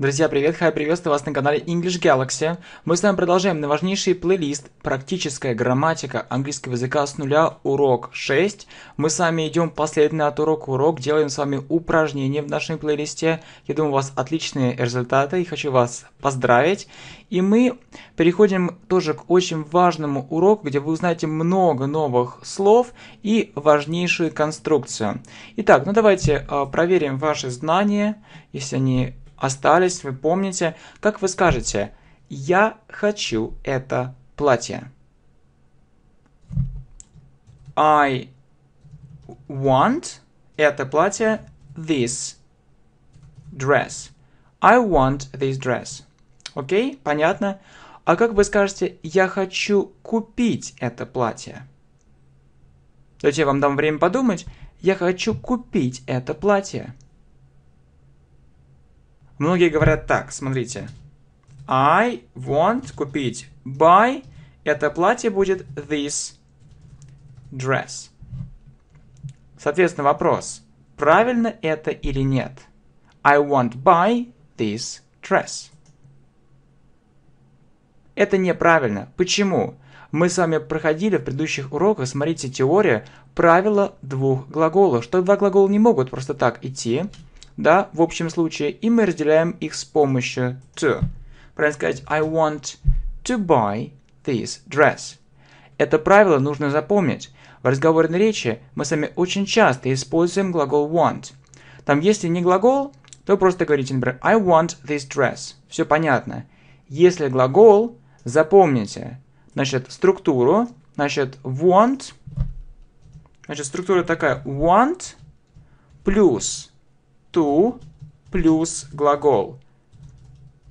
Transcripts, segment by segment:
Друзья, привет! Хай, приветствую вас на канале English Galaxy. Мы с вами продолжаем на важнейший плейлист «Практическая грамматика английского языка с нуля. Урок 6». Мы с вами идем последовательно от урока к уроку, делаем с вами упражнения в нашем плейлисте. Я думаю, у вас отличные результаты и хочу вас поздравить. И мы переходим тоже к очень важному уроку, где вы узнаете много новых слов и важнейшую конструкцию. Итак, ну давайте проверим ваши знания, если они остались, вы помните. Как вы скажете «Я хочу это платье»? I want это платье, this dress. I want this dress. Окей, понятно. А как вы скажете «Я хочу купить это платье»? Давайте я вам дам время подумать. «Я хочу купить это платье». Многие говорят так, смотрите. I want купить. Buy. Это платье будет this dress. Соответственно, вопрос. Правильно это или нет? I want buy this dress. Это неправильно. Почему? Мы с вами проходили в предыдущих уроках, смотрите, теория правила двух глаголов. Что два глагола не могут просто так идти. Да, в общем случае, и мы разделяем их с помощью to. Правильно сказать I want to buy this dress. Это правило нужно запомнить. В разговорной речи мы с вами очень часто используем глагол want. Там, если не глагол, то просто говорите, например, I want this dress. Все понятно. Если глагол, запомните, значит, структуру, значит, want, значит, структура такая want плюс to плюс глагол.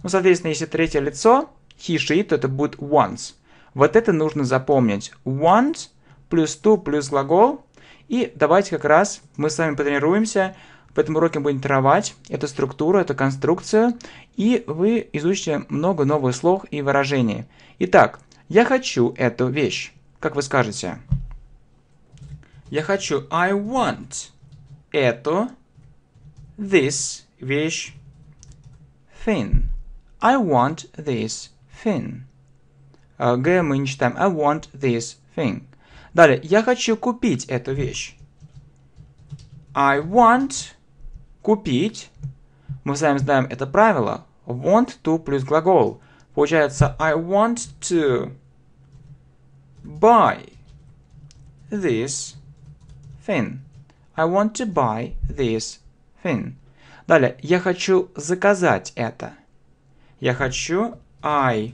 Ну, соответственно, если третье лицо, he, she, то это будет wants. Вот это нужно запомнить. Want плюс to плюс глагол. И давайте как раз мы с вами потренируемся. В этом уроке будем тренировать эту структуру, эту конструкцию. И вы изучите много новых слов и выражений. Итак, я хочу эту вещь. Как вы скажете? Я хочу I want эту this вещь thin. I want this thin. Г мы не читаем. I want this thing. Далее. Я хочу купить эту вещь. I want купить. Мы с вами знаем это правило. Want to плюс глагол. Получается I want to buy this thing. I want to buy this thing. Thin. Далее, я хочу заказать это. Я хочу, I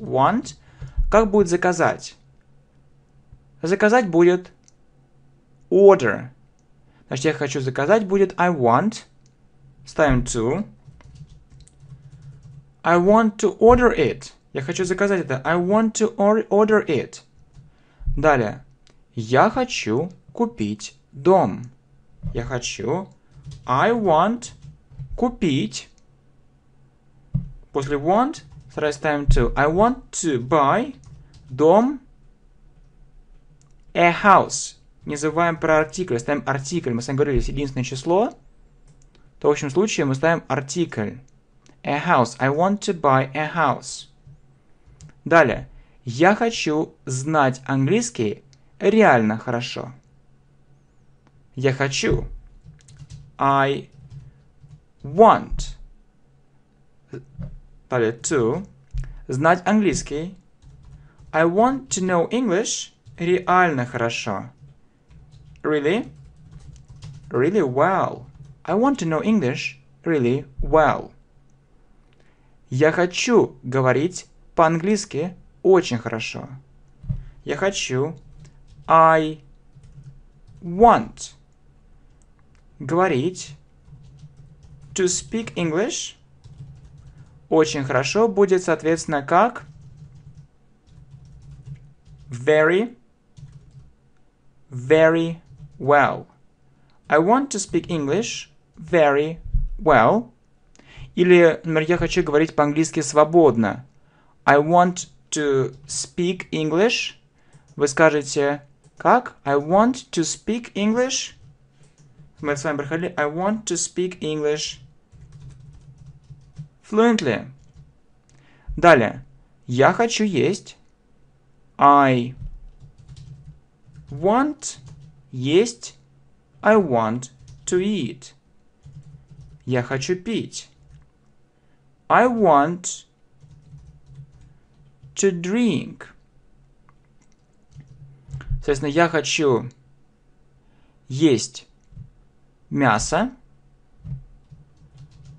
want. Как будет заказать? Заказать будет order. Значит, я хочу заказать будет I want. Ставим to. I want to order it. Я хочу заказать это. I want to order it. Далее, я хочу купить дом. Я хочу I want купить. После want сразу ставим to. I want to buy дом. A house. Не забываем про артикль. Ставим артикль. Мы с вами говорили, единственное число. То в общем случае мы ставим артикль. A house. I want to buy a house. Далее. Я хочу знать английский реально хорошо. Я хочу. I want to знать английский. I want to know English реально хорошо. Really? Really well. I want to know English really well. Я хочу говорить по-английски очень хорошо. Я хочу. I want говорить to speak English очень хорошо будет, соответственно, как very, very well. I want to speak English very well. Или, например, я хочу говорить по-английски свободно. I want to speak English. Вы скажете как? I want to speak English. Мы с вами проходили I want to speak English fluently. Далее. Я хочу есть. I want есть. I want to eat. Я хочу пить. I want to drink. Соответственно, я хочу есть мясо.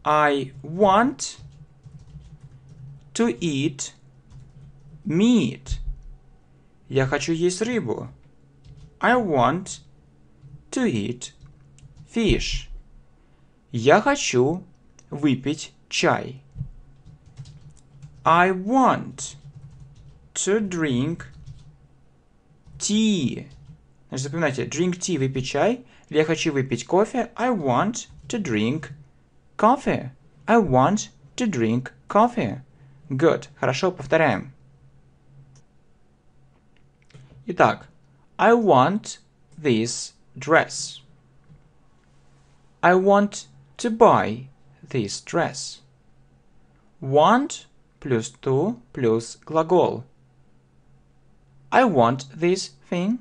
I want to eat meat. Я хочу есть рыбу. I want to eat fish. Я хочу выпить чай. I want to drink tea. Значит, запоминайте, drink tea, выпить чай. Или я хочу выпить кофе. I want to drink coffee. I want to drink coffee. Good. Хорошо, повторяем. Итак, I want this dress. I want to buy this dress. Want плюс to плюс глагол. I want this thing.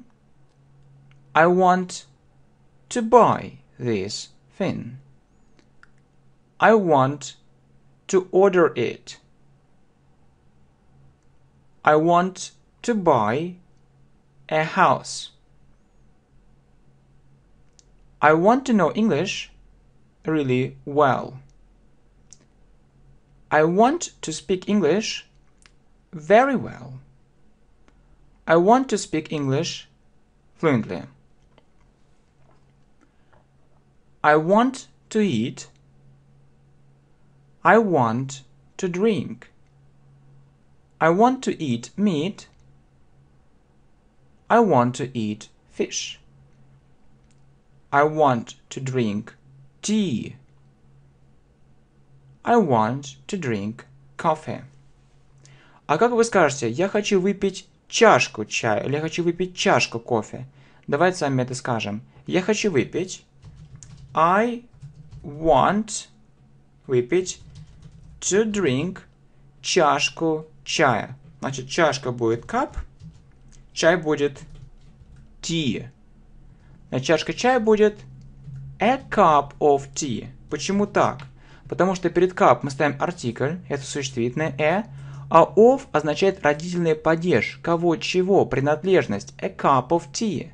I want to buy this thing. I want to order it. I want to buy a house. I want to know English really well. I want to speak English very well. I want to speak English fluently. I want to eat. I want to drink. I want to eat meat. I want to eat fish. I want to drink tea. I want to drink coffee. А как вы скажете, я хочу выпить чашку чая, или я хочу выпить чашку кофе? Давайте сами это скажем. Я хочу выпить. I want выпить to drink чашку чая. Значит, чашка будет cup, чай будет tea. А чашка чая будет a cup of tea. Почему так? Потому что перед cup мы ставим артикль, это существительное a, а of означает родительный падеж, кого, чего, принадлежность, a cup of tea.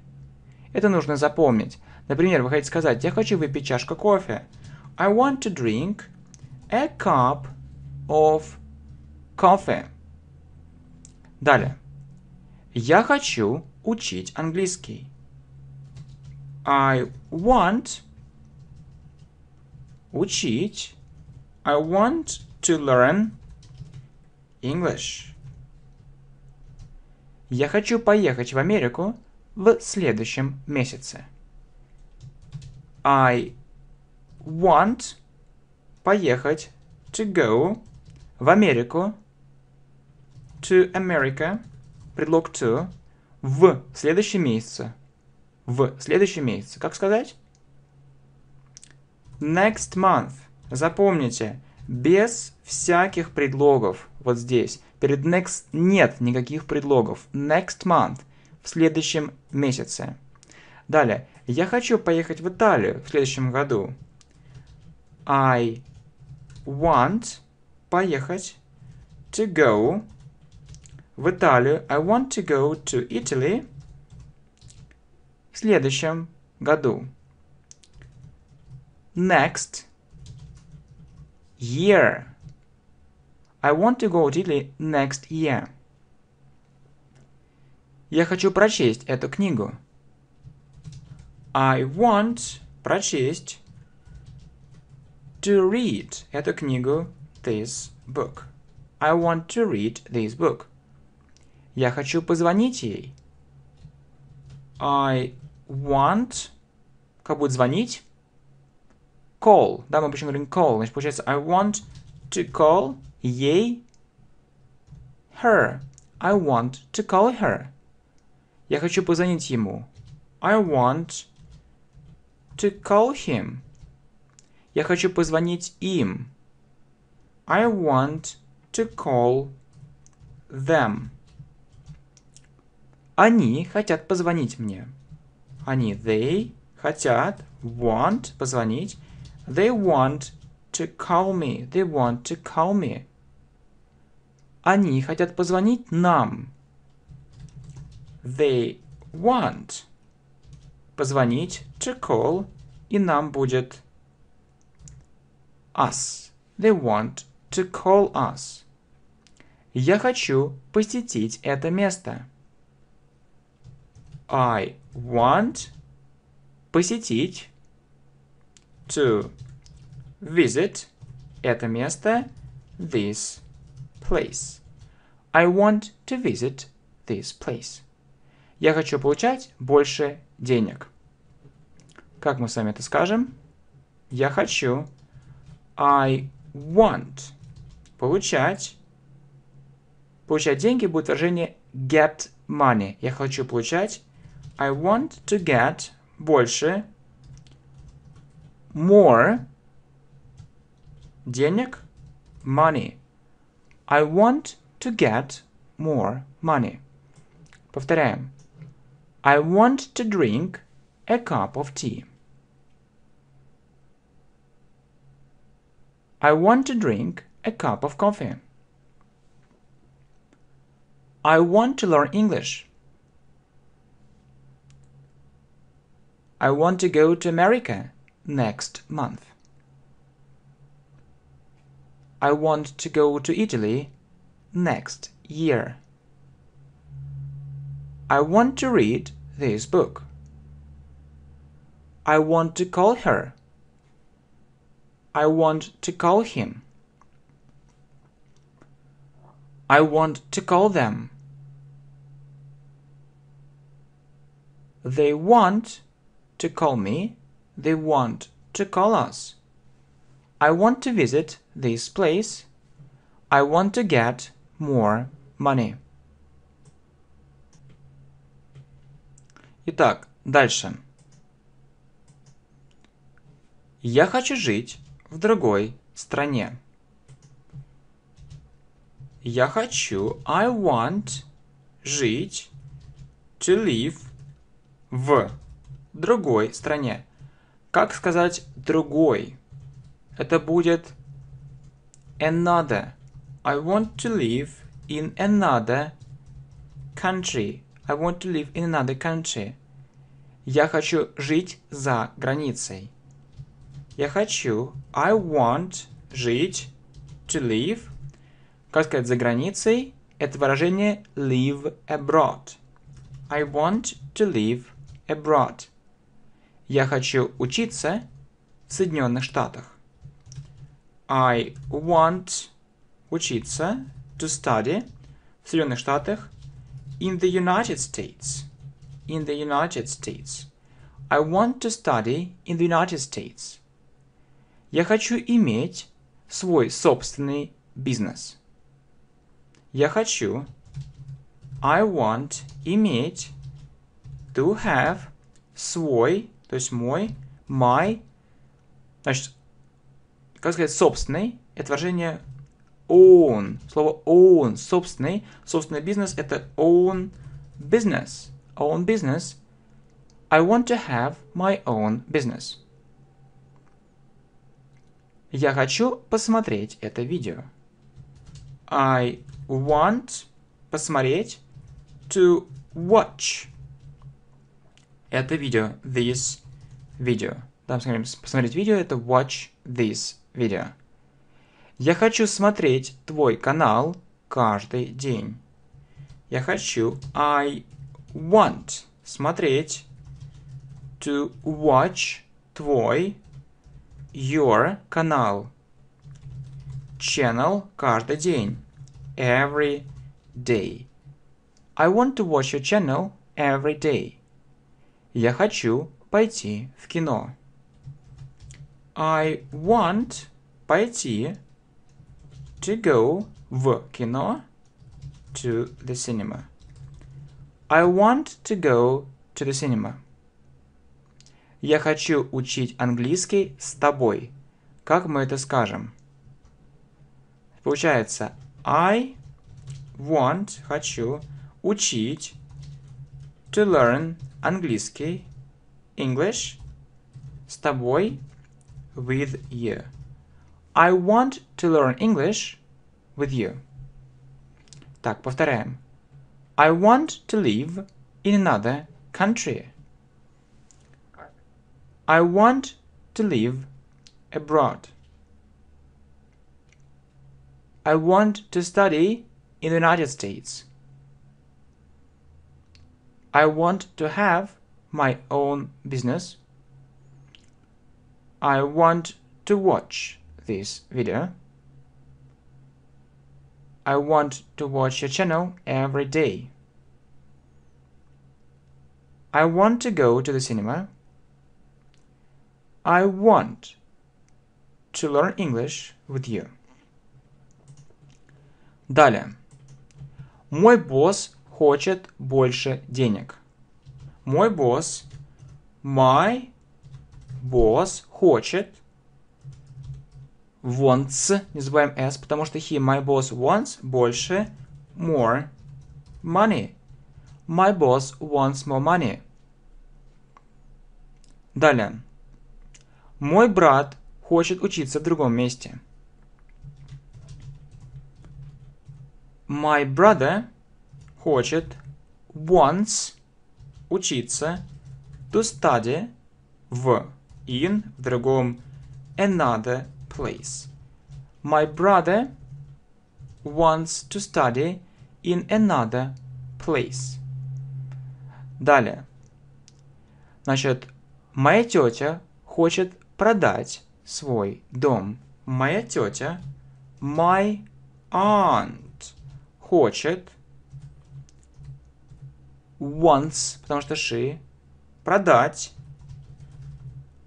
Это нужно запомнить. Например, вы хотите сказать, я хочу выпить чашку кофе. I want to drink a cup of coffee. Далее. Я хочу учить английский. I want учить. I want to learn English. Я хочу поехать в Америку в следующем месяце. I want поехать to go в Америку to America предлог to в следующем месяце. В следующем месяце. Как сказать? Next month. Запомните, без всяких предлогов. Вот здесь. Перед next нет никаких предлогов. Next month. В следующем месяце. Далее. Я хочу поехать в Италию в следующем году. I want поехать to go в Италию. I want to go to Italy. В следующем году. Next year. I want to go to Italy next year. Я хочу прочесть эту книгу. I want прочесть to read эту книгу, this book. I want to read this book. Я хочу позвонить ей. I want, как будет звонить, call. Да, мы почему говорим call, значит, получается I want to call ей, her. I want to call her. Я хочу позвонить ему. I want to call him. Я хочу позвонить им. I want to call them. Они хотят позвонить мне. Они, they, хотят, want, позвонить. They want to call me. They want to call me. Они хотят позвонить нам. They want. Позвонить, to call, и нам будет us. They want to call us. Я хочу посетить это место. I want, посетить, to visit, это место, this place. I want to visit this place. Я хочу получать больше денег. Как мы с вами это скажем? Я хочу, I want, получать. Получать деньги будет выражение get money. Я хочу получать, I want to get, больше, more, денег, money. I want to get more money. Повторяем. I want to drink a cup of tea. I want to drink a cup of coffee. I want to learn English. I want to go to America next month. I want to go to Italy next year. I want to read this book. I want to call her. I want to call him. I want to call them. They want to call me. They want to call us. I want to visit this place. I want to get more money. Итак, дальше. Я хочу жить в другой стране. Я хочу, I want, жить, to live, в другой стране. Как сказать другой? Это будет another. I want to live in another country. I want to live in another country. Я хочу жить за границей. Я хочу, I want, жить, to live. Как сказать за границей? Это выражение live abroad. I want to live abroad. Я хочу учиться в Соединенных Штатах. I want учиться, to study, в Соединенных Штатах, in the United States. In the United States. I want to study in the United States. Я хочу иметь свой собственный бизнес. Я хочу, I want, иметь, to have, свой, то есть мой, my, значит, как сказать, собственный, это выражение own. Слово own, собственный. Собственный бизнес, это own business. Own business. I want to have my own business. Я хочу посмотреть это видео. I want, посмотреть, to watch это видео, this video. Там смотрим, посмотреть видео, это watch this video. Я хочу смотреть твой канал каждый день. Я хочу, I want, смотреть, to watch, твой, your, канал, channel, каждый день, every day. I want to watch your channel every day. Я хочу пойти в кино. I want, пойти, to go, в кино, to the cinema. I want to go to the cinema. Я хочу учить английский с тобой. Как мы это скажем? Получается, I want, хочу, учить, to learn, английский, English, с тобой, with you. I want to learn English with you. Так, повторяем. I want to live in another country. I want to live abroad. I want to study in the United States. I want to have my own business. I want to watch this video. I want to watch your channel every day. I want to go to the cinema. I want to learn English with you. Далее. Мой босс хочет больше денег. Мой босс, my boss, хочет, wants, не забываем s, потому что he, my boss, wants больше, more money. My boss wants more money. Далее. Мой брат хочет учиться в другом месте. My brother хочет, wants, учиться, to study, в, in, в другом, another place. My brother wants to study in another place. Далее. Значит, моя тетя хочет продать свой дом. Моя тетя, my aunt, хочет, wants, потому что she, продать,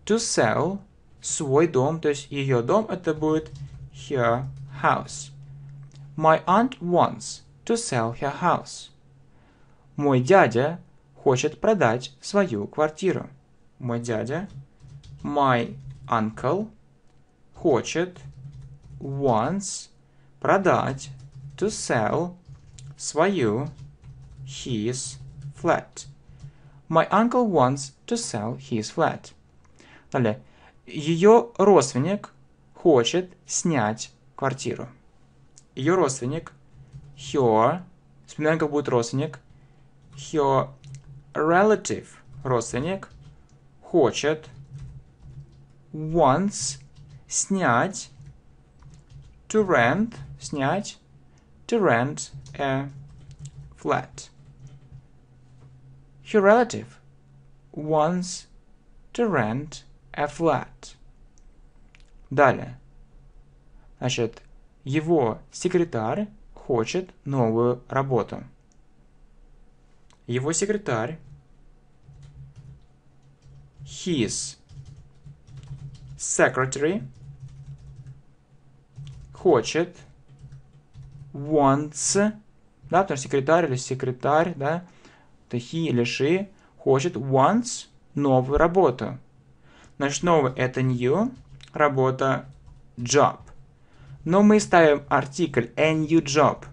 to sell, свой дом, то есть ее дом, это будет her house. My aunt wants to sell her house. Мой дядя хочет продать свою квартиру. Мой дядя, my uncle, хочет, wants, продать, to sell, свою, his flat. My uncle wants to sell his flat. Далее. Ее родственник хочет снять квартиру. Ее родственник, her, вспоминаем, как будет родственник, her relative, родственник, хочет, wants, снять, to rent, снять, to rent a flat. Her relative wants to rent a flat. Далее. Значит, его секретарь хочет новую работу. Его секретарь, his secretary, хочет, wants, да, потому что секретарь или секретарь, да, то he или she, хочет, wants, новую работу. Значит, новый это new, работа job. Но мы ставим артикль a new job.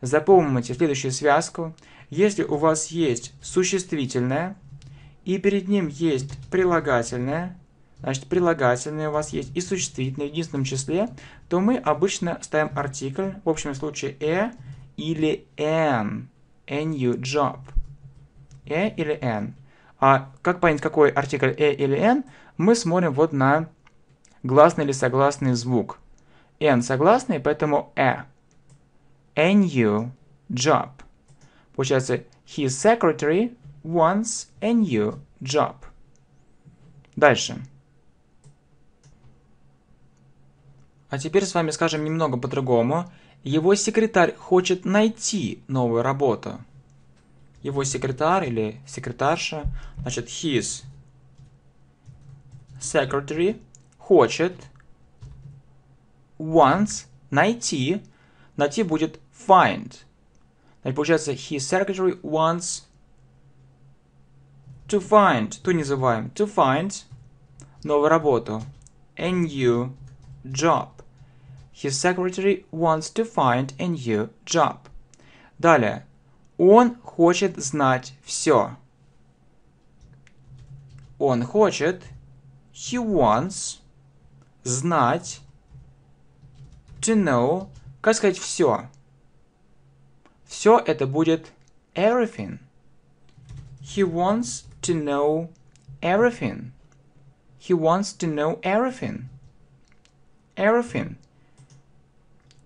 Запомните следующую связку. Если у вас есть существительное и перед ним есть прилагательное, значит, прилагательное у вас есть и существительное в единственном числе, то мы обычно ставим артикль, в общем случае a или an, a new job, a или an. А как понять, какой артикль a или an, мы смотрим вот на гласный или согласный звук. N согласный, поэтому a. A new job. Получается, his secretary wants a new job. Дальше. А теперь с вами скажем немного по-другому. Его секретарь хочет найти новую работу. Его секретарь или секретарша, значит, his secretary хочет, wants, найти. Найти будет find. Значит, получается, his secretary wants to find, to называем, to find, новую работу, a new job. His secretary wants to find a new job. Далее. Он хочет знать все. Он хочет, he wants, знать, to know, как сказать все? Все это будет everything. He wants to know everything. He wants to know everything. Everything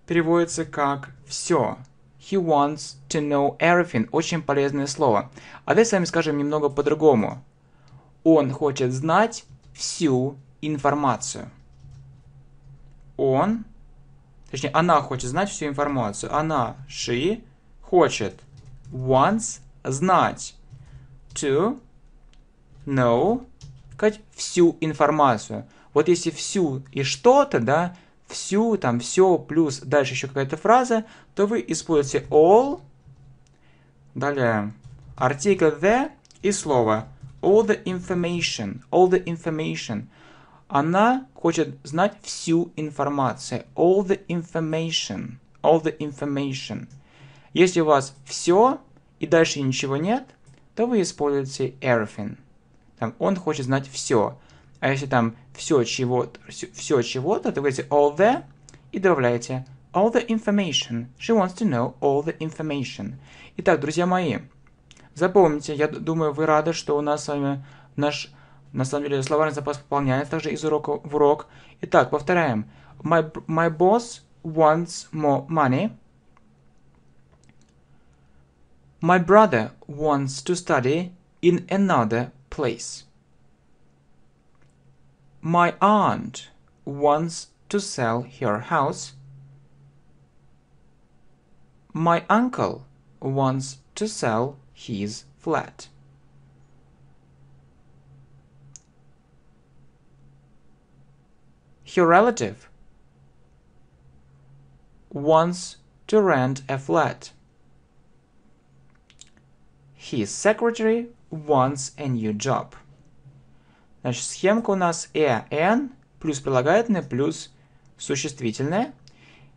переводится как все. He wants to know everything. Очень полезное слово. А давайте с вами скажем немного по-другому. Он хочет знать всю информацию. Он, точнее, она хочет знать всю информацию. Она, she, хочет, wants, знать. To know, сказать, всю информацию. Вот если всю и что-то, да, всю, там, все, плюс дальше еще какая-то фраза, то вы используете all, далее артикль the и слово all the information, all the information. Она хочет знать всю информацию, all the information, all the information. Если у вас все и дальше ничего нет, то вы используете everything. Там, он хочет знать все. А если там все чего-то, то вы говорите all the и добавляете all the information. She wants to know all the information. Итак, друзья мои, запомните, я думаю, вы рады, что у нас с вами наш, на самом деле, словарный запас пополняется также из урока в урок. Итак, повторяем. My boss wants more money. My brother wants to study in another place. My aunt wants to sell her house. My uncle wants to sell his flat. Her relative wants to rent a flat. His secretary wants a new job. Значит, схемка у нас an плюс прилагательное плюс существительное.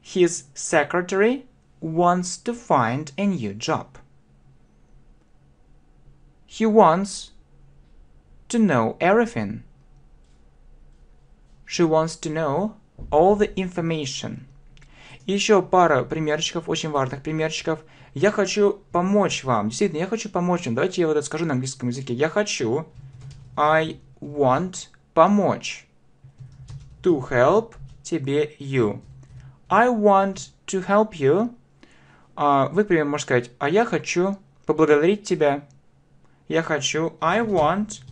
His secretary wants to find a new job. He wants to know everything. She wants to know all the information. Еще пара примерчиков, очень важных примерчиков. Я хочу помочь вам. Действительно, я хочу помочь вам. Давайте я вот это скажу на английском языке. Я хочу, I want, помочь. To help, тебе, you. I want to help you. Вы, например, можете сказать, а я хочу поблагодарить тебя. Я хочу, I want.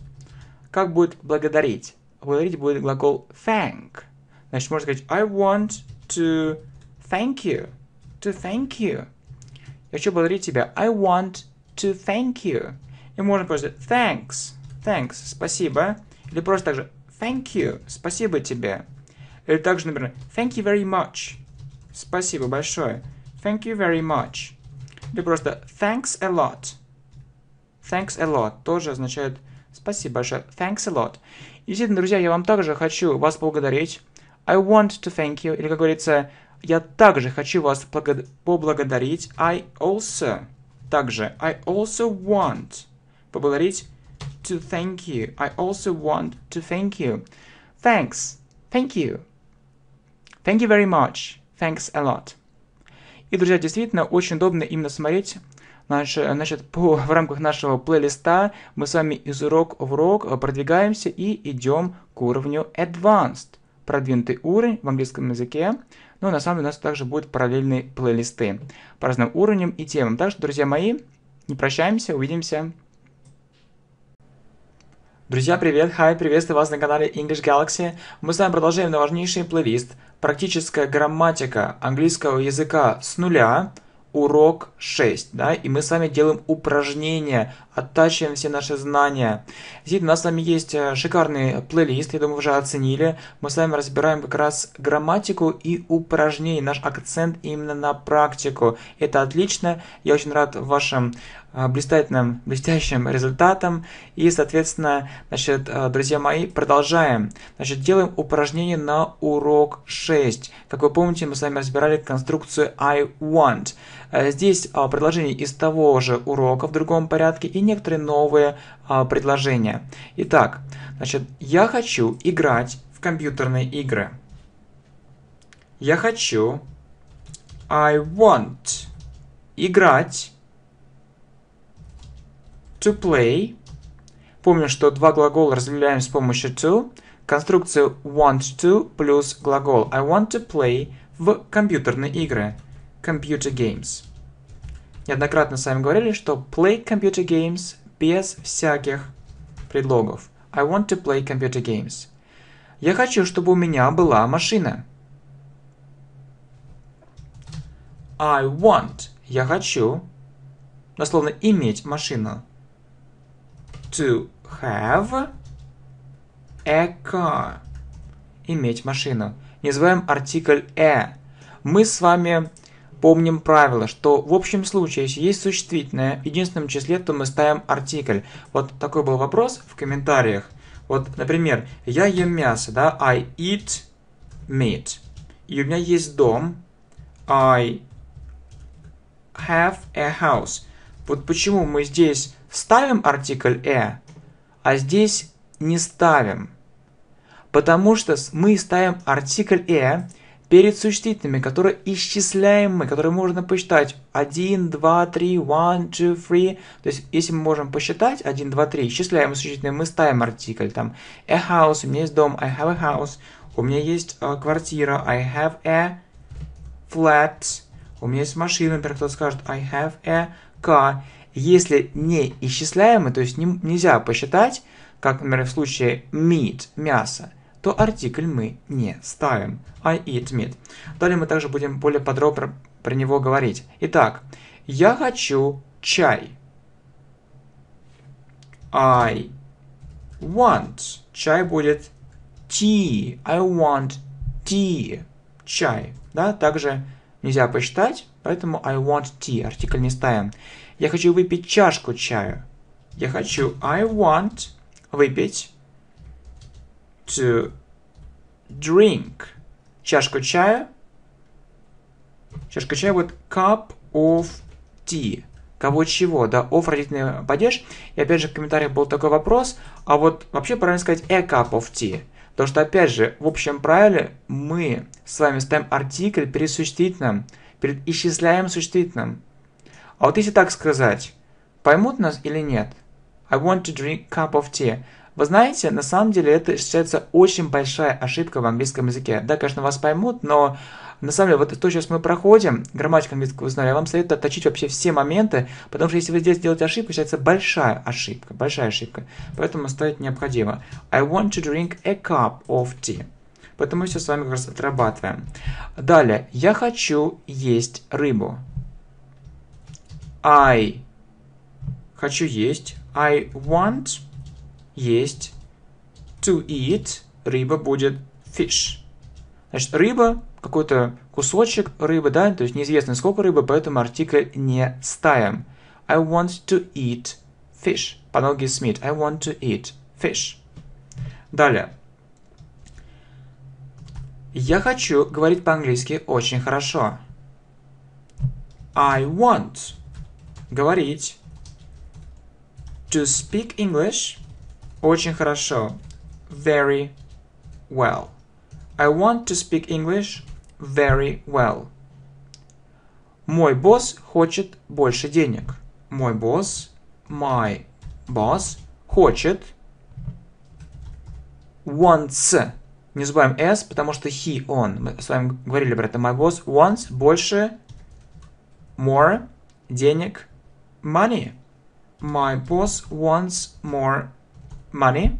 Как будет благодарить? Благодарить будет глагол thank. Значит, можно сказать, I want to thank you. To thank you. Я хочу благодарить тебя. I want to thank you. И можно просто thanks. Thanks. Спасибо. Или просто также thank you. Спасибо тебе. Или также, например, thank you very much. Спасибо большое. Thank you very much. Или просто thanks a lot. Thanks a lot. Тоже означает спасибо большое. Thanks a lot. И действительно, друзья, я вам также хочу вас поблагодарить. I want to thank you. Или, как говорится, я также хочу вас поблагодарить. I also. Также. I also want. Поблагодарить. To thank you. I also want to thank you. Thanks. Thank you. Thank you very much. Thanks a lot. И, друзья, действительно, очень удобно именно смотреть. Значит, в рамках нашего плейлиста мы с вами из урок в урок продвигаемся и идем к уровню Advanced. Продвинутый уровень в английском языке. Но на самом деле у нас также будут параллельные плейлисты по разным уровням и темам. Так что, друзья мои, не прощаемся, увидимся. Друзья, привет! Хай! Приветствую вас на канале English Galaxy. Мы с вами продолжаем на важнейший плейлист «Практическая грамматика английского языка с нуля». Урок 6, да, и мы с вами делаем упражнения, оттачиваем все наши знания. Здесь у нас с вами есть шикарный плейлист, я думаю, уже оценили. Мы с вами разбираем как раз грамматику и упражнения, наш акцент именно на практику. Это отлично, я очень рад вашим блестящим результатом. И, соответственно, значит, друзья мои, продолжаем. Значит, делаем упражнение на урок 6. Как вы помните, мы с вами разбирали конструкцию I want. Здесь предложение из того же урока в другом порядке и некоторые новые предложения. Итак, значит, я хочу играть в компьютерные игры. Я хочу, I want, играть, to play. Помню, что два глагола разделяем с помощью to. Конструкцию want to плюс глагол I want to play в компьютерные игры. Computer games. Неоднократно с вами говорили, что play computer games без всяких предлогов. I want to play computer games. Я хочу, чтобы у меня была машина. I want, я хочу, дословно иметь машину. To have a car, иметь машину. Не забываем артикль a. Мы с вами помним правило, что в общем случае, если есть существительное в единственном числе, то мы ставим артикль. Вот такой был вопрос в комментариях. Вот, например, я ем мясо, да, I eat meat. И у меня есть дом, I have a house. Вот почему мы здесь ставим артикль a, а здесь не ставим. Потому что мы ставим артикль a перед существительными, которые исчисляемы, которые можно посчитать 1, 2, 3, 1, 2, 3. То есть, если мы можем посчитать 1, 2, 3, исчисляемые существительные, мы ставим артикль. Там a house, у меня есть дом, I have a house, у меня есть квартира, I have a flat. У меня есть машина, например, кто-то скажет I have a car. Если не исчисляемый, то есть нельзя посчитать, как, например, в случае meat, мясо, то артикль мы не ставим. I eat meat. Далее мы также будем более подробно про него говорить. Итак, я хочу чай. I want. Чай будет tea. I want tea. Чай. Да, также нельзя посчитать, поэтому I want tea, артикль не ставим. Я хочу выпить чашку чаю. Я хочу I want выпить to drink чашку чая. Чашка чая будет cup of tea. Кого чего, да, of родительный падеж. И опять же в комментариях был такой вопрос, а вот вообще правильно сказать a cup of tea. Потому что, опять же, в общем правиле мы с вами ставим артикль перед существительным, перед исчисляемым существительным. А вот если так сказать, поймут нас или нет? I want to drink cup of tea. Вы знаете, на самом деле это считается очень большая ошибка в английском языке. Да, конечно, вас поймут, но на самом деле вот то, сейчас мы проходим, грамматику английского узнали, я вам советую отточить вообще все моменты, потому что если вы здесь делаете ошибку, считается большая ошибка, Поэтому ставить необходимо. I want to drink a cup of tea. Поэтому мы все с вами как раз отрабатываем. Далее. Я хочу есть рыбу. I хочу есть. I want есть. To eat. Рыба будет fish. Значит, рыба, какой-то кусочек рыбы, да, то есть неизвестно сколько рыбы, поэтому артикль не ставим. I want to eat fish. По аналогии с meat. I want to eat fish. Далее. Я хочу говорить по-английски очень хорошо. I want говорить to speak English очень хорошо. Very well. I want to speak English very well. Мой босс хочет больше денег. Мой босс, my boss, хочет, wants. Не забываем s, потому что he, он. Мы с вами говорили про это. My boss wants больше, more, денег, money. My boss wants more money.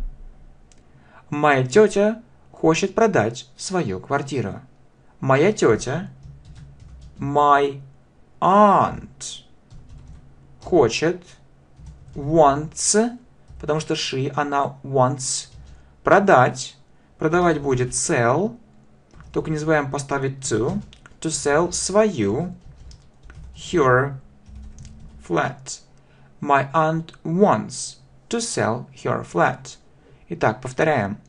Моя тетя хочет продать свою квартиру. Моя тетя, my aunt, хочет, wants, потому что she, она, wants, продать. Продавать будет sell, только не забываем поставить to sell свою, her, flat. My aunt wants to sell her flat. Итак, повторяем.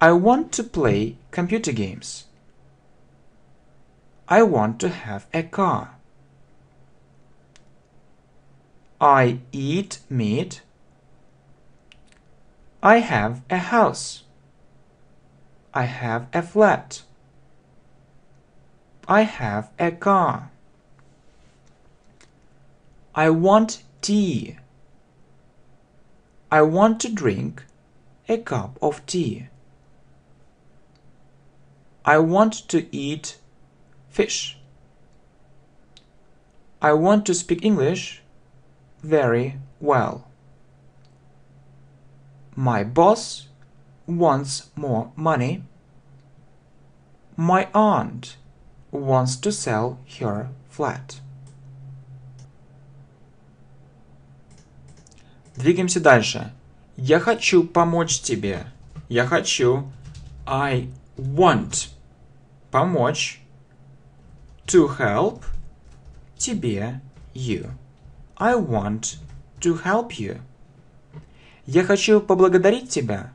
I want to play computer games. I want to have a car. I eat meat. I have a house. I have a flat. I have a car. I want tea. I want to drink a cup of tea. I want to eat fish. I want to speak English very well. My boss wants more money. My aunt wants to sell her flat. Двигаемся дальше. Я хочу помочь тебе. Я хочу. I want. Помочь. To help. Тебе. You. I want to help you. Я хочу поблагодарить тебя.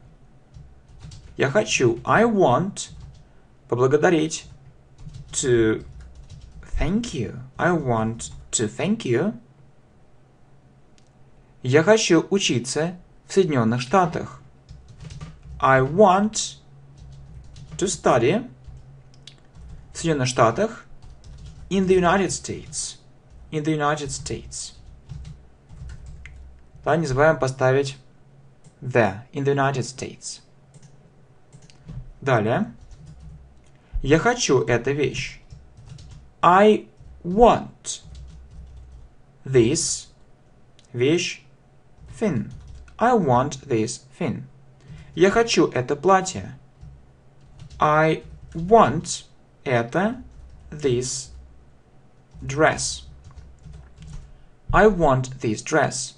Я хочу. I want. Поблагодарить. To thank you. I want to thank you. Я хочу учиться в Соединенных Штатах. I want to study в Соединенных Штатах in the United States. In the United States. Да, не забываем поставить the in the United States. Далее. Я хочу эту вещь. I want this вещь. Thing. I want this thing. Я хочу это платье. I want это this dress. I want this dress.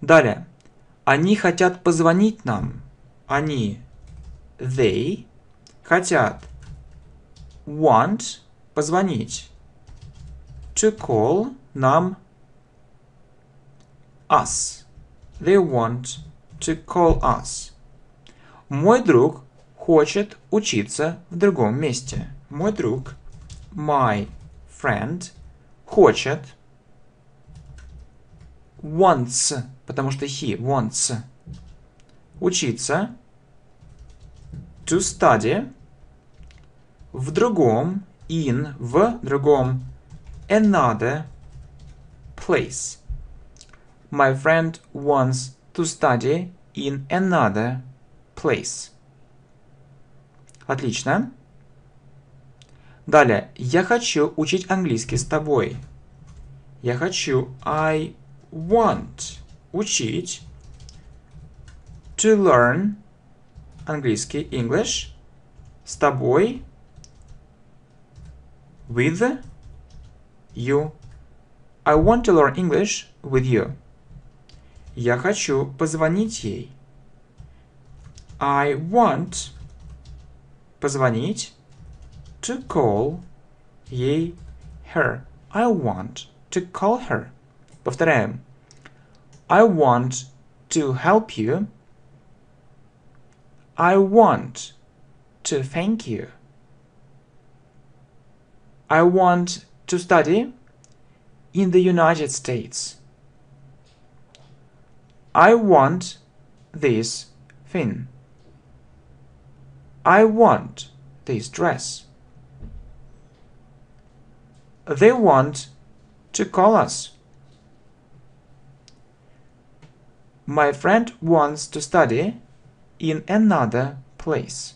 Далее. Они хотят позвонить нам. Они. They. Хотят. Want. Позвонить. To call нам. Us. They want to call us. Мой друг хочет учиться в другом месте. Мой друг, my friend, хочет, wants, потому что he wants, учиться, to study, в другом, in, в другом, another place. My friend wants to study in another place. Отлично. Далее. Я хочу учить английский с тобой. Я хочу. I want учить. To learn английский English с тобой. With you. I want to learn English with you. Я хочу позвонить ей. I want позвонить to call ей her. I want to call her. Повторяем. I want to help you. I want to thank you. I want to study in the United States. I want this thing. I want this dress. They want to call us. My friend wants to study in another place.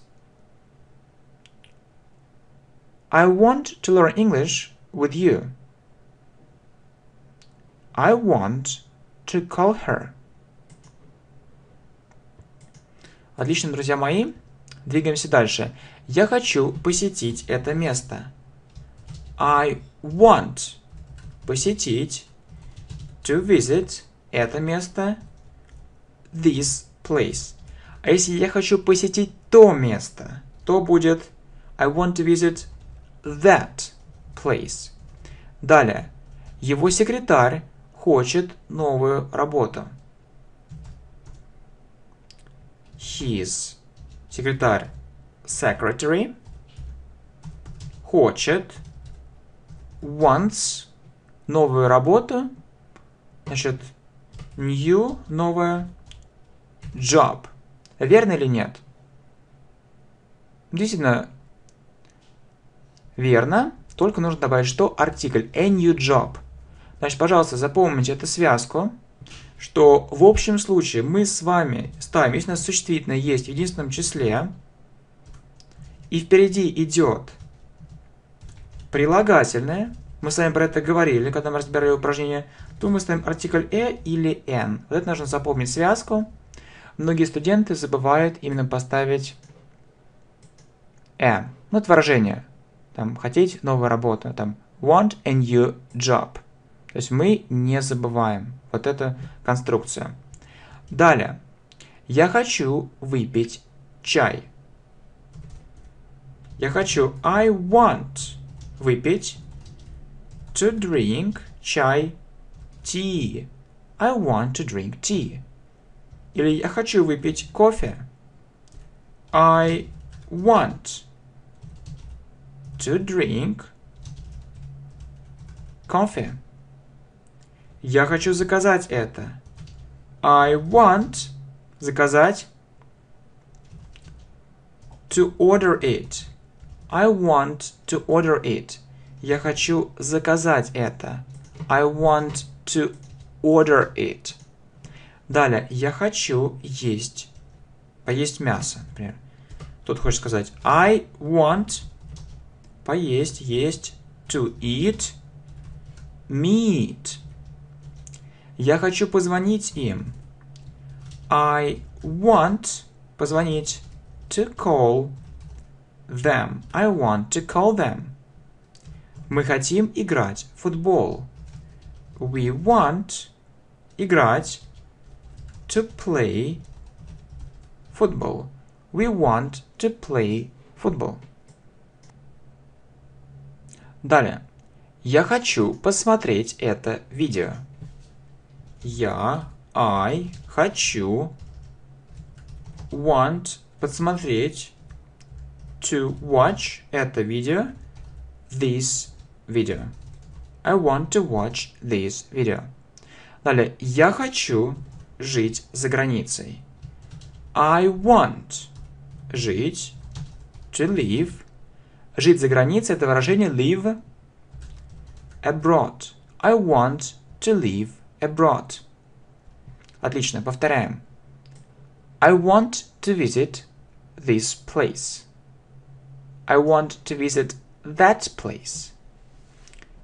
I want to learn English with you. I want to call her. Отлично, друзья мои. Двигаемся дальше. Я хочу посетить это место. I want посетить, to visit это место, this place. А если я хочу посетить то место, то будет I want to visit that place. Далее. Его секретарь хочет новую работу. His секретарь, secretary, хочет, wants, новую работу, значит, new, новая, job. Верно или нет? Действительно, верно, только нужно добавить, что артикль, a new job. Значит, пожалуйста, запомните эту связку, что в общем случае мы с вами ставим, если у нас существительное есть в единственном числе, и впереди идет прилагательное, мы с вами про это говорили, когда мы разбирали упражнение, то мы ставим артикль «э» или «н». Вот это нужно запомнить связку. Многие студенты забывают именно поставить «э». Вот выражение. Там «хотеть новую работу», там «want a new job». То есть мы не забываем вот эту конструкцию. Далее. Я хочу выпить чай. Я хочу I want выпить to drink чай tea. I want to drink tea. Или я хочу выпить кофе. I want to drink coffee. Я хочу заказать это. I want заказать to order it. I want to order it. Я хочу заказать это. I want to order it. Далее. Я хочу есть. Поесть мясо, например. Тут хочешь сказать I want поесть, есть, to eat meat. Я хочу позвонить им. I want позвонить to call them. I want to call them. Мы хотим играть в футбол. We want играть to play football. We want to play football. Далее. Я хочу посмотреть это видео. Я, I, хочу, want, посмотреть, to watch это видео, this video. I want to watch this video. Далее, я хочу жить за границей. I want жить, to live. Жить за границей – это выражение live abroad. I want to live abroad. Отлично, повторяем. I want to visit this place. I want to visit that place.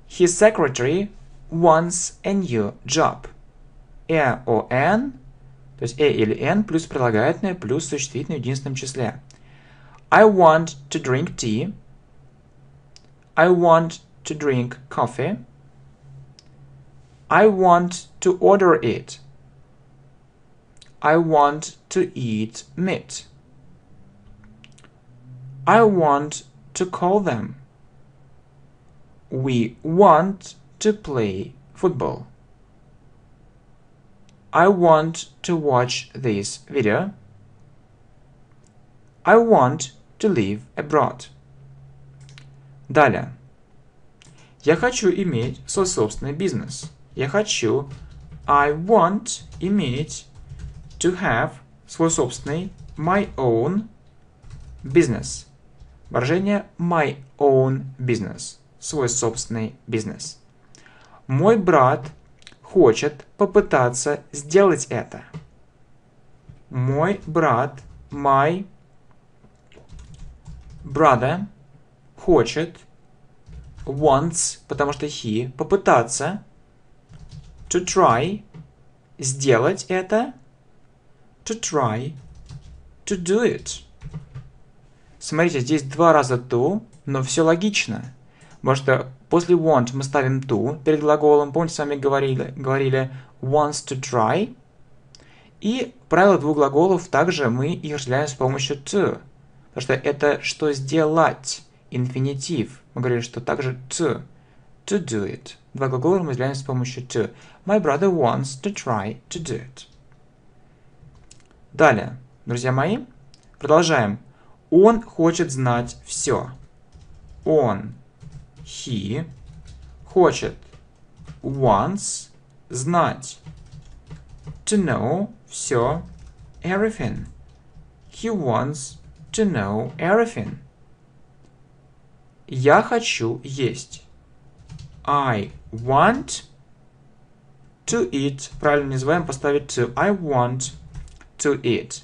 His secretary wants a new job. A or N, то есть A или N, плюс прилагательное, плюс существительное в единственном числе. I want to drink tea. I want to drink coffee. I want to order it. I want to eat meat. I want to call them. We want to play football. I want to watch this video. I want to live abroad. Далее. Я хочу иметь свой собственный бизнес. Я хочу, I want, иметь, to have, свой собственный, my own, business. Выражение my own business, свой собственный бизнес. Мой брат хочет попытаться сделать это. Мой брат, my brother, хочет, wants, потому что he, попытаться, to try, сделать это, to try, to do it. Смотрите, здесь два раза to, но все логично. Потому что после want мы ставим to перед глаголом. Помните, с вами говорили wants to try. И правило двух глаголов также мы их разделяем с помощью to. Потому что это что сделать, инфинитив. Мы говорили, что также to. to do it. Два глагола мы изменяем с помощью to. My brother wants to try to do it. Далее, друзья мои, продолжаем. Он хочет знать все. Он, he, хочет, wants, знать. To know, все, everything. He wants to know everything. Я хочу есть. I want to eat. Правильно не забываем поставить to. I want to eat.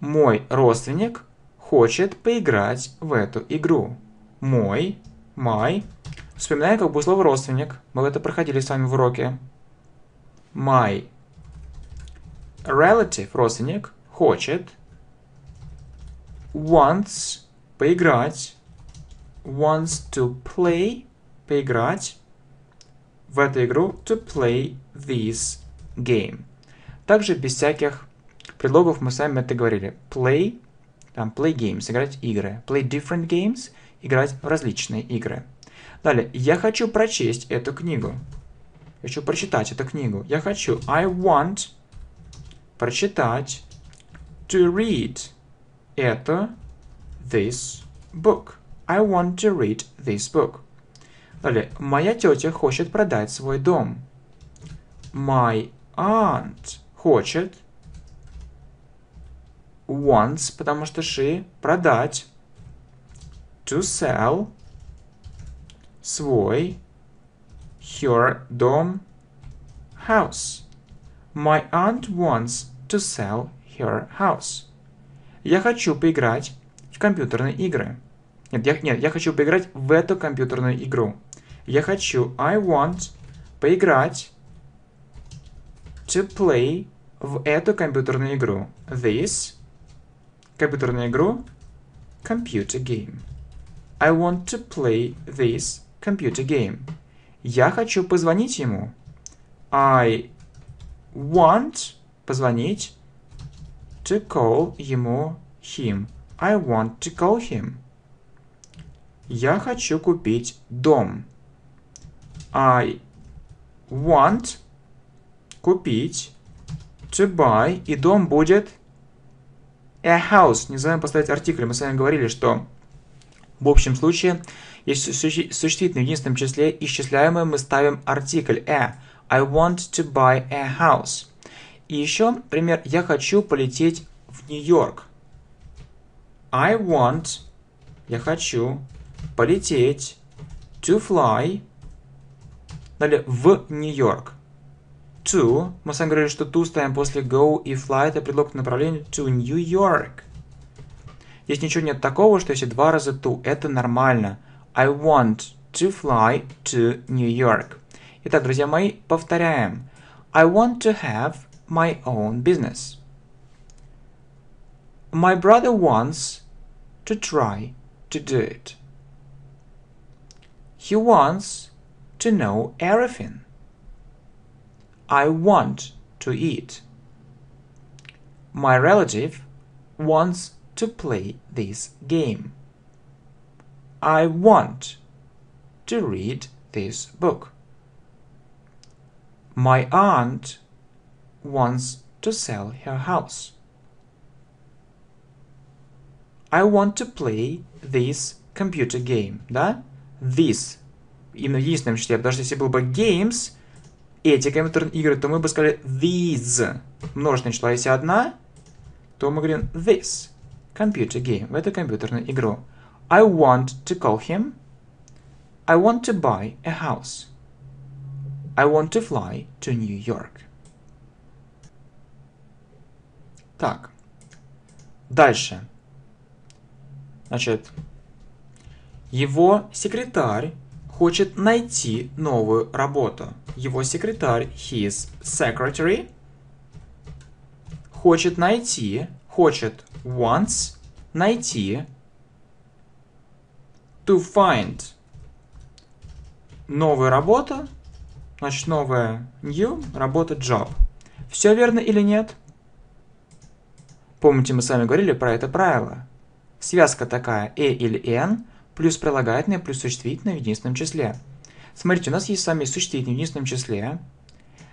Мой родственник хочет поиграть в эту игру. Мой, my. Вспоминаем как бы слово родственник. Мы это проходили с вами в уроке. My relative, родственник, хочет, wants, поиграть, wants to play, поиграть в эту игру, to play this game. Также без всяких предлогов мы с вами это говорили. Play, там play games, играть игры. Play different games, играть в различные игры. Далее, я хочу прочесть эту книгу. Я хочу прочитать эту книгу. Я хочу, I want, прочитать, to read это, this book. I want to read this book. Далее, моя тетя хочет продать свой дом. My aunt хочет, wants, потому что she, продать, to sell, свой, her дом, house. My aunt wants to sell her house. Я хочу поиграть в компьютерные игры. Нет, я хочу поиграть в эту компьютерную игру. Я хочу, I want, поиграть, to play, в эту компьютерную игру. This, компьютерную игру, computer game. I want to play this computer game. Я хочу позвонить ему. I want позвонить to call ему him. I want to call him. Я хочу купить дом. I want купить to buy. И дом будет a house. Не забываем поставить артикль. Мы с вами говорили, что в общем случае, если существительное в единственном числе исчисляемое, мы ставим артикль a. I want to buy a house. И еще пример. Я хочу полететь в Нью-Йорк. I want. Я хочу полететь. To fly. Далее в Нью-Йорк. To. Мы с вами говорили, что to ставим после go и fly. Это предлог направления to New York. Здесь ничего нет такого, что если два раза to. Это нормально. I want to fly to New York. Итак, друзья мои, повторяем. I want to have my own business. My brother wants to try to do it. He wants to know everything. I want to eat. My relative wants to play this game. I want to read this book. My aunt wants to sell her house. I want to play this computer game. Да? This. Именно в единственном числе, потому что если было бы games, эти компьютерные игры, то мы бы сказали these. Множественное число, если одна, то мы говорим this computer game. В эту компьютерную игру. I want to call him. I want to buy a house. I want to fly to New York. Так, дальше. Значит, его секретарь хочет найти новую работу. Его секретарь, his secretary, хочет найти, хочет wants, найти, to find, новую работу. Значит, новая new, работа job. Все верно или нет? Помните, мы с вами говорили про это правило. Связка такая e или n плюс прилагательное, плюс существительное в единственном числе. Смотрите, у нас есть с вами существительное в единственном числе,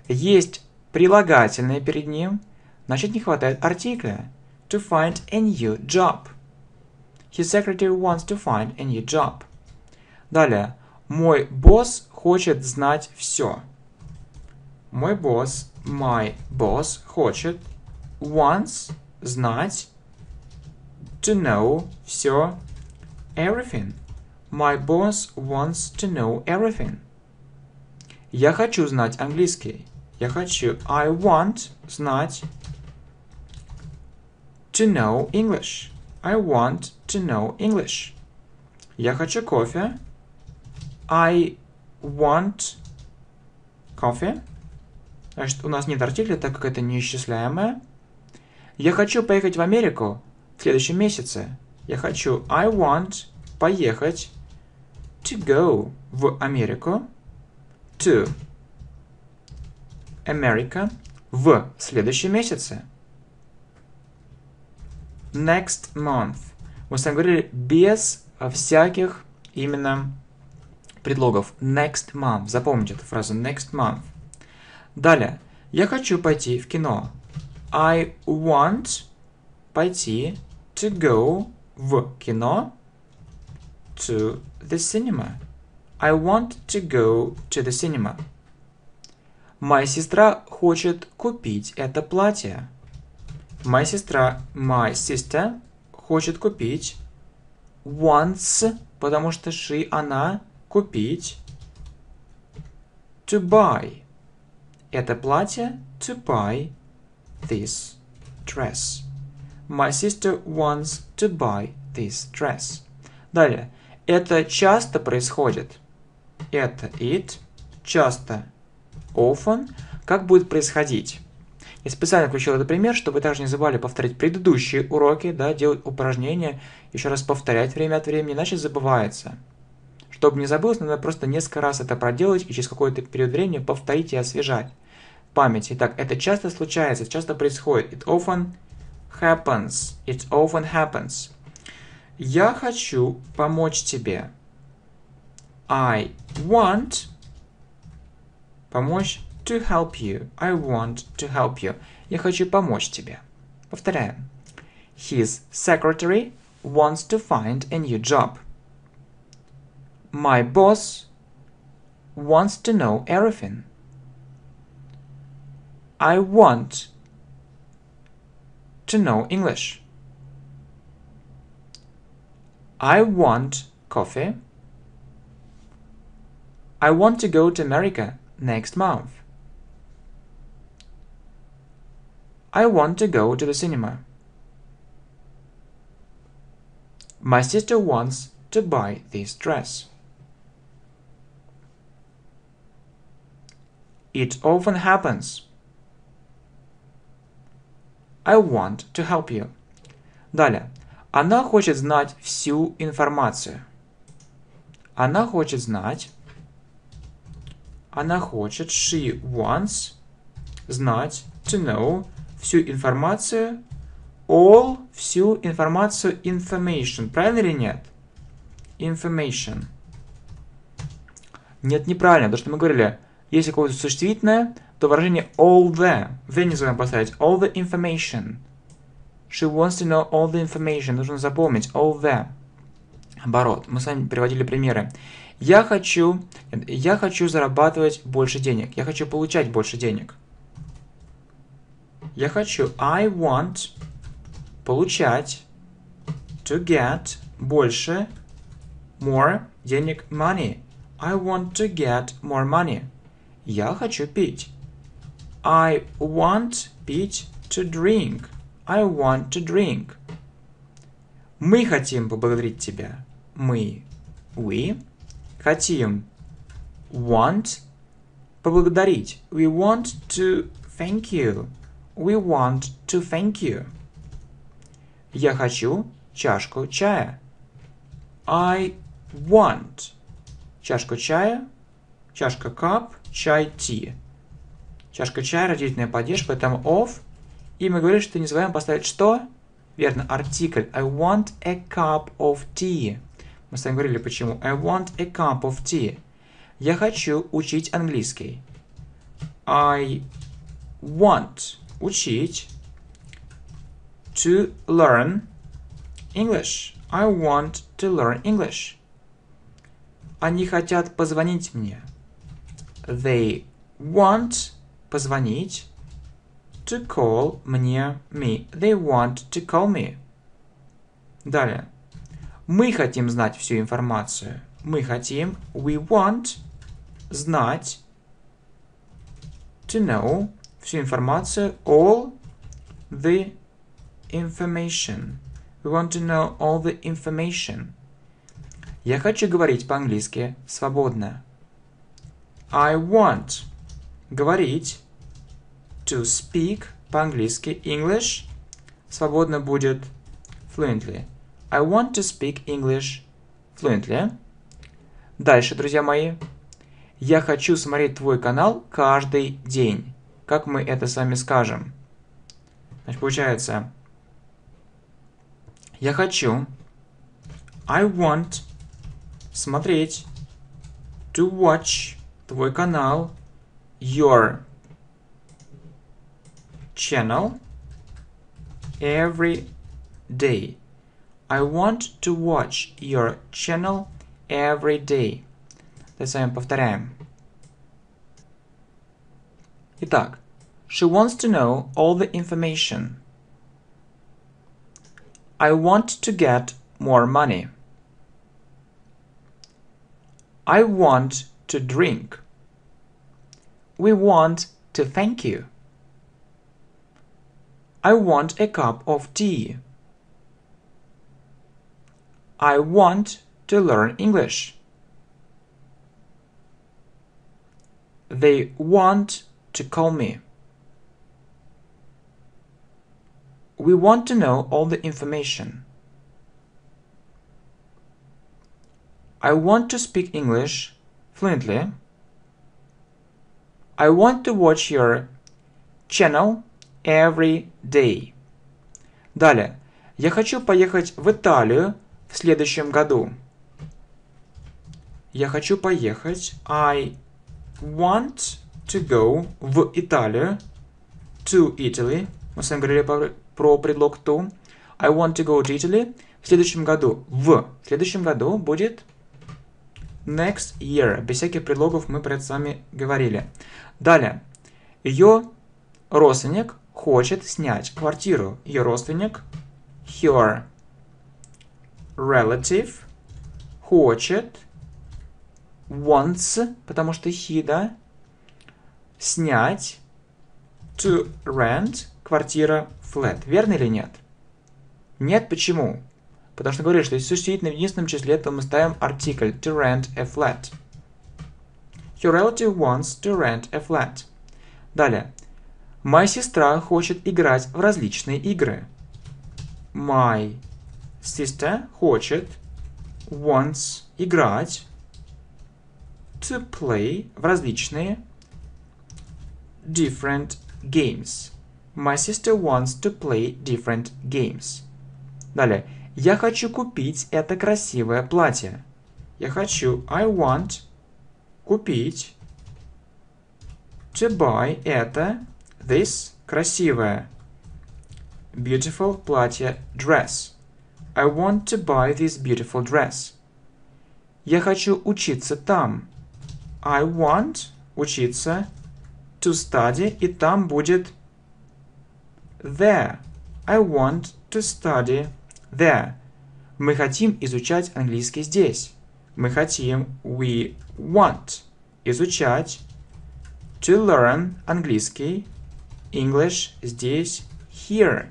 есть прилагательное перед ним, значит не хватает артикля. To find a new job. His secretary wants to find a new job. Далее. Мой босс хочет знать все. Мой босс, my boss, хочет, wants, знать, to know, все, everything. My boss wants to know everything. Я хочу знать английский. Я хочу, I want, знать, to know English. I want to know English. Я хочу кофе. I want coffee. Значит, у нас нет артикля, так как это неисчисляемое. Я хочу поехать в Америку в следующем месяце. Я хочу I want поехать to go в Америку to America в следующем месяце. Next month. Мы с вами говорили без всяких именно предлогов. Next month. Запомните эту фразу. Next month. Далее. Я хочу пойти в кино. I want пойти to go в кино to the cinema. I want to go to the cinema. Моя сестра хочет купить это платье. Моя сестра, my sister, хочет купить, wants, потому что she, она, купить, to buy. Это платье, to buy this dress. My sister wants to buy this dress. Далее. Это часто происходит. Это it, часто, often. Как будет происходить? Я специально включил этот пример, чтобы вы также не забывали повторить предыдущие уроки, да, делать упражнения, еще раз повторять время от времени, иначе забывается. Чтобы не забылось, надо просто несколько раз это проделать и через какой-то период времени повторить и освежать память. Итак, это часто случается, часто происходит. It often happens. It often happens. Я хочу помочь тебе. I want помочь. To help you. I want to help you. Я хочу помочь тебе. Повторяем. His secretary wants to find a new job. My boss wants to know everything. I want to know English. I want coffee. I want to go to America next month. I want to go to the cinema. My sister wants to buy this dress. It often happens. I want to help you. Далее. Она хочет знать всю информацию. Она хочет знать. Она хочет, she wants, знать, to know, всю информацию, all, всю информацию, information. Правильно или нет? Information. Нет, неправильно, потому что мы говорили, если какое-то существительное, то выражение all the. The нельзя поставить. All the information. She wants to know all the information. Нужно запомнить. All the. Оборот. Мы с вами приводили примеры. Я хочу зарабатывать больше денег. Я хочу получать больше денег. Я хочу, I want, получать, to get, больше, more, денег, money. I want to get more money. Я хочу пить. I want, пить, to drink. I want to drink. Мы хотим поблагодарить тебя. Мы, we, хотим, want, поблагодарить. We want to thank you. We want to thank you. Я хочу чашку чая. I want чашку чая, чашка cup, чай tea. Чашка чая, родительная падежь, поэтому of. И мы говорим, что не забываем поставить что? Верно, артикль. I want a cup of tea. Мы с вами говорили, почему. I want a cup of tea. Я хочу учить английский. I want учить to learn English. I want to learn English. Они хотят позвонить мне. They want позвонить to call мне me. They want to call me. Далее. Мы хотим знать всю информацию. Мы хотим, we want, знать, to know, всю информацию, all the information. We want to know all the information. Я хочу говорить по-английски свободно. I want говорить, to speak, по-английски, English, свободно будет fluently. I want to speak English fluently. Дальше, друзья мои. Я хочу смотреть твой канал каждый день. Как мы это с вами скажем? Значит, получается, я хочу, I want, смотреть, to watch, твой канал, your channel, every day. I want to watch your channel every day. Давайте с вами повторяем. Итак, she wants to know all the information. I want to get more money. I want to drink. We want to thank you. I want a cup of tea. I want to learn English. They want to call me. We want to know all the information. I want to speak English fluently. I want to watch your channel every day. Далее. Я хочу поехать в Италию в следующем году. Я хочу поехать. I want to go в Италию. To Italy. Мы с вами говорили про предлог to. I want to go to Italy. В следующем году. В следующем году будет next year. Без всяких предлогов мы про это с вами говорили. Далее. Ее родственник хочет снять квартиру. Ее родственник. Her relative хочет, wants, потому что he, да, снять, to rent, квартира, flat. Верно или нет? Нет, почему? Потому что говорили, что если существительное в единственном числе, то мы ставим артикль to rent a flat. Your relative wants to rent a flat. Далее. Моя сестра хочет играть в различные игры. My sister хочет, wants, играть, to play, в различные, different games. My sister wants to play different games. Далее. Я хочу купить это красивое платье. Я хочу, I want, купить, to buy это, this, красивое, beautiful платье, dress. I want to buy this beautiful dress. Я хочу учиться там. I want учиться to study, и там будет there. I want to study there. Мы хотим изучать английский здесь. Мы хотим, we want, изучать, to learn английский, English здесь, here.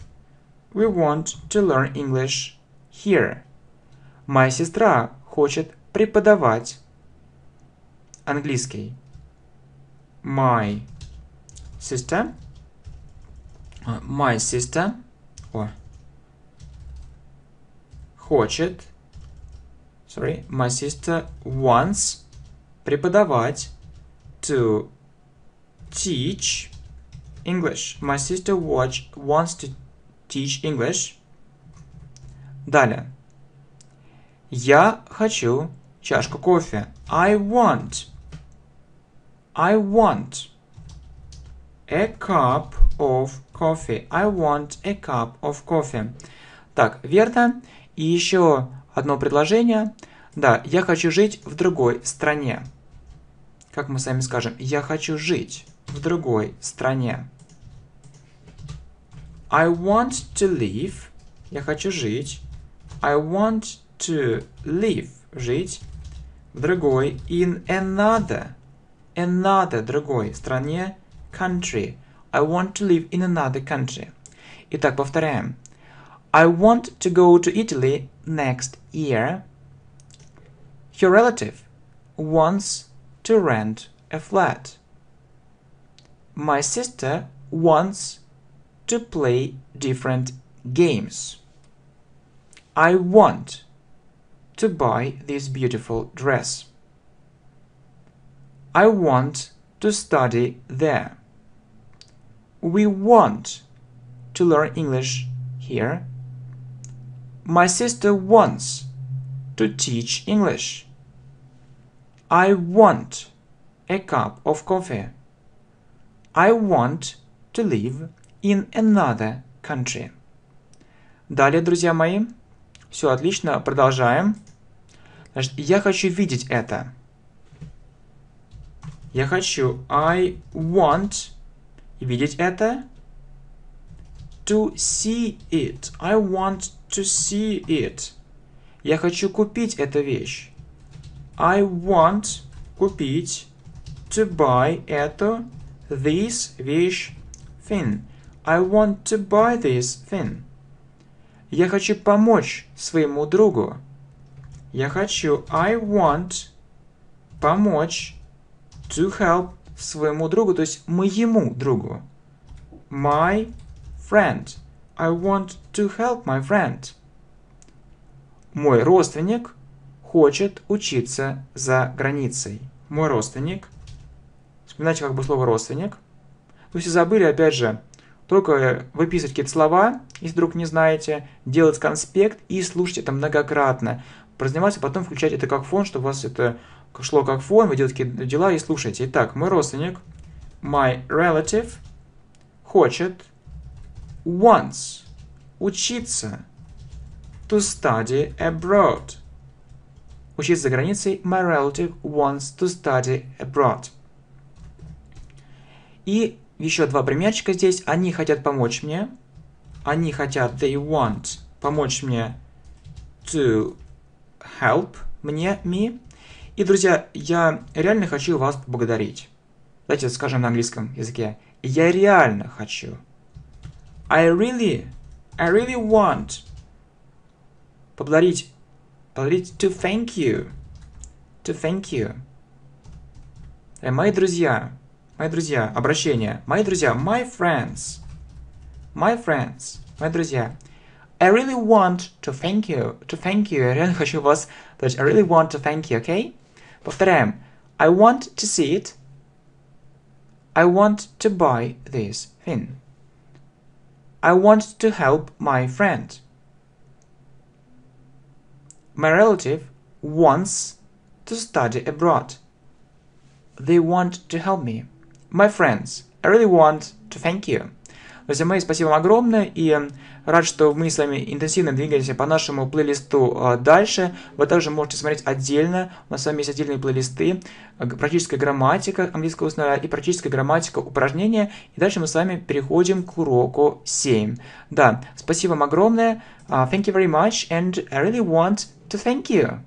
We want to learn English here. Моя сестра хочет преподавать английский. My sister хочет, my sister wants преподавать, to teach English. My sister wants to teach English. Далее. Я хочу чашку кофе. I want a cup of coffee. I want a cup of coffee. Так, верно. И еще одно предложение. Да, я хочу жить в другой стране. Как мы с вами скажем? Я хочу жить в другой стране. I want to live. Я хочу жить. I want to live. Жить в другой. In another другой стране. Country. I want to live in another country. Итак, повторяем. I want to go to Italy next year. Your relative wants to rent a flat. My sister wants to play different games. I want to buy this beautiful dress. I want to study there. We want to learn English here. My sister wants to teach English. I want a cup of coffee. I want to live in another country. Далее, друзья мои. Все отлично. Продолжаем. Значит, я хочу видеть это. Я хочу. I want видеть это. To see it. I want to see it. Я хочу купить эту вещь. I want купить. To buy эту. This вещь. Thing. I want to buy this thing. Я хочу помочь своему другу. Я хочу. I want помочь. To help своему другу, то есть моему другу. My friend. I want to help my friend. Мой родственник хочет учиться за границей. Мой родственник. Вспоминайте как бы слово родственник. Вы все забыли, опять же, только выписывать какие-то слова, если вдруг не знаете, делать конспект и слушать это многократно. Прозаниматься, потом включать это как фон, чтобы у вас это шло как фон, вы делаете какие-то дела и слушаете. Итак, мой родственник, my relative, хочет, wants, учиться. To study abroad. Учиться за границей. My relative wants to study abroad. И еще два примерчика здесь. Они хотят помочь мне. Они хотят, they want, помочь мне. To help мне, me. И, друзья, я реально хочу вас поблагодарить. Давайте скажем на английском языке. Я реально хочу. I really want. Поблагодарить. Поблагодарить to thank you. To thank you. Мои друзья. Мои друзья. Обращение. Мои друзья. My friends. My friends. Мои друзья. I really want to thank you. To thank you. Я реально хочу вас... I really want to thank you. Okay? Повторяем. I want to see it. I want to buy this thing. I want to help my friend. My relative wants to study abroad. They want to help me. My friends, I really want to thank you. Друзья мои, спасибо вам огромное и рад, что мы с вами интенсивно двигаемся по нашему плейлисту дальше. Вы также можете смотреть отдельно. У нас с вами есть отдельные плейлисты. Практическая грамматика английского устного и практическая грамматика упражнения. И дальше мы с вами переходим к уроку 7. Да, спасибо вам огромное. Thank you very much and I really want to thank you.